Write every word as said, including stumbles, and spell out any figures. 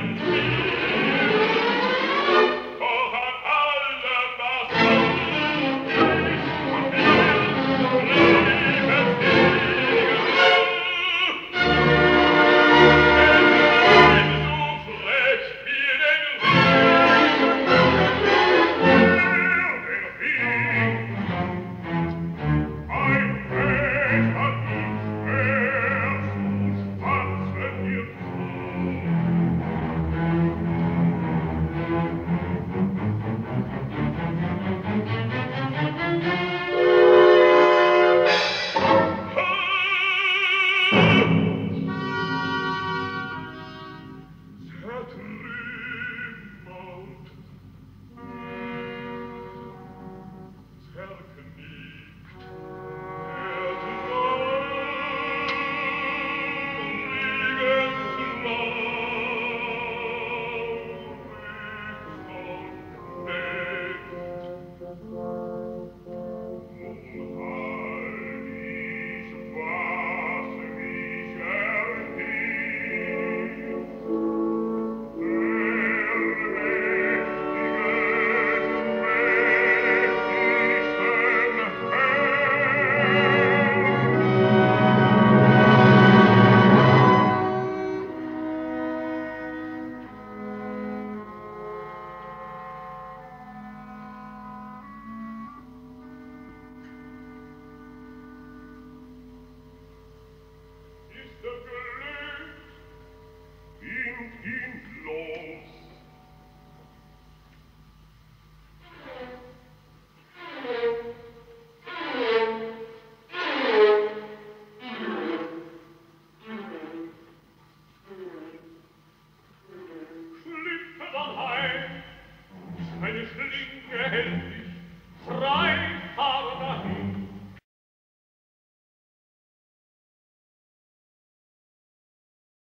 An